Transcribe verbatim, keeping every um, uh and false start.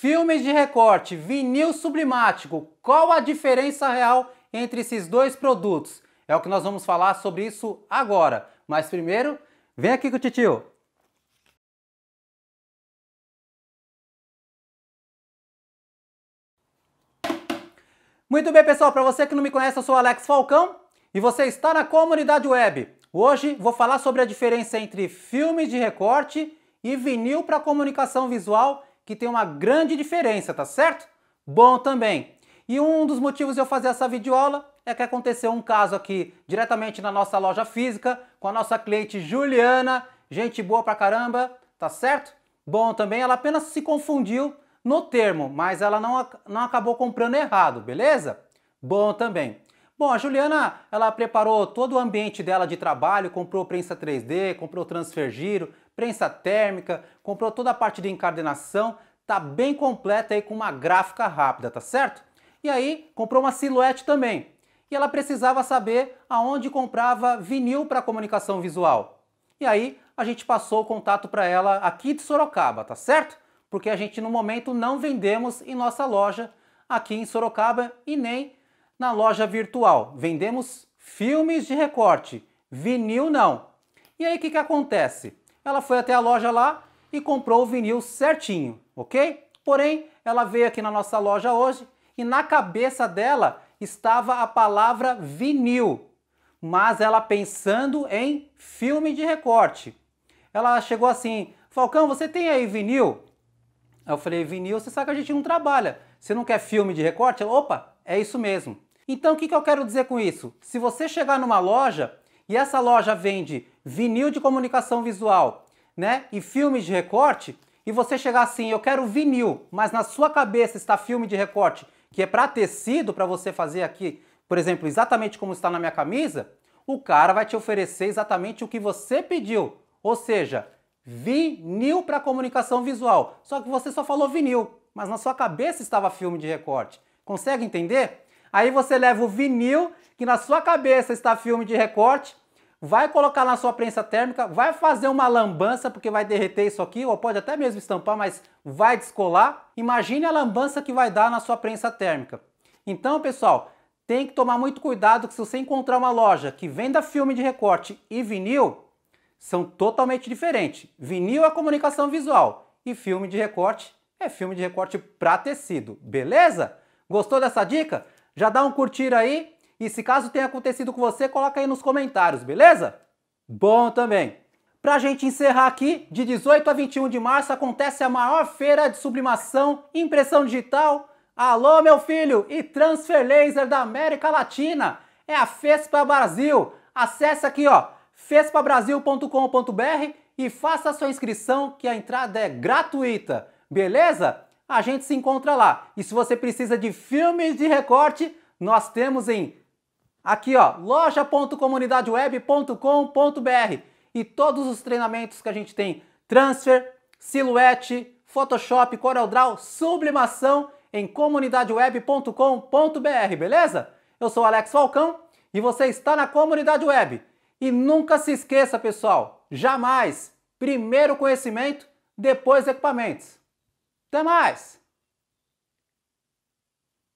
Filmes de recorte, vinil sublimático, qual a diferença real entre esses dois produtos? É o que nós vamos falar sobre isso agora. Mas primeiro, vem aqui com o titio. Muito bem, pessoal, para você que não me conhece, eu sou Alex Falcão e você está na Comunidade Web. Hoje vou falar sobre a diferença entre filmes de recorte e vinil para comunicação visual, que tem uma grande diferença, tá certo? Bom também. E um dos motivos de eu fazer essa videoaula é que aconteceu um caso aqui diretamente na nossa loja física, com a nossa cliente Juliana, gente boa pra caramba, tá certo? Bom também, ela apenas se confundiu no termo, mas ela não, não acabou comprando errado, beleza? Bom também. Bom, a Juliana, ela preparou todo o ambiente dela de trabalho, comprou prensa três D, comprou transfer giro, prensa térmica, comprou toda a parte de encadernação, tá bem completa aí com uma gráfica rápida, tá certo? E aí, comprou uma silhuete também. E ela precisava saber aonde comprava vinil para comunicação visual. E aí, a gente passou o contato para ela aqui de Sorocaba, tá certo? Porque a gente, no momento, não vendemos em nossa loja aqui em Sorocaba e nem na loja virtual. Vendemos filmes de recorte, vinil não. E aí o que que acontece? Ela foi até a loja lá e comprou o vinil certinho, ok? Porém, ela veio aqui na nossa loja hoje e na cabeça dela estava a palavra vinil, mas ela pensando em filme de recorte. Ela chegou assim, Falcão, você tem aí vinil? Eu falei, vinil, você sabe que a gente não trabalha. Você não quer filme de recorte? Opa, é isso mesmo. Então, o que que eu quero dizer com isso? Se você chegar numa loja e essa loja vende vinil de comunicação visual, né, e filmes de recorte, e você chegar assim, eu quero vinil, mas na sua cabeça está filme de recorte, que é para tecido, para você fazer aqui, por exemplo, exatamente como está na minha camisa, o cara vai te oferecer exatamente o que você pediu, ou seja, vinil para comunicação visual. Só que você só falou vinil, mas na sua cabeça estava filme de recorte. Consegue entender? Aí você leva o vinil, que na sua cabeça está filme de recorte, vai colocar na sua prensa térmica, vai fazer uma lambança, porque vai derreter isso aqui, ou pode até mesmo estampar, mas vai descolar. Imagine a lambança que vai dar na sua prensa térmica. Então, pessoal, tem que tomar muito cuidado que se você encontrar uma loja que venda filme de recorte e vinil, são totalmente diferentes. Vinil é comunicação visual e filme de recorte é filme de recorte para tecido, beleza? Gostou dessa dica? Já dá um curtir aí e se caso tenha acontecido com você, coloca aí nos comentários, beleza? Bom também. Pra gente encerrar aqui, de dezoito a vinte e um de março acontece a maior feira de sublimação e impressão digital, alô meu filho, e transfer laser da América Latina, é a FESPA Brasil. Acesse aqui ó, fespa brasil ponto com ponto br e faça a sua inscrição que a entrada é gratuita, beleza? A gente se encontra lá. E se você precisa de filmes de recorte, nós temos em aqui ó, loja ponto comunidade web ponto com ponto br e todos os treinamentos que a gente tem, transfer, silhuete, Photoshop, CorelDraw, sublimação em comunidade web ponto com ponto br, beleza? Eu sou Alex Falcão e você está na Comunidade Web. E nunca se esqueça, pessoal, jamais, primeiro conhecimento, depois equipamentos. Até mais!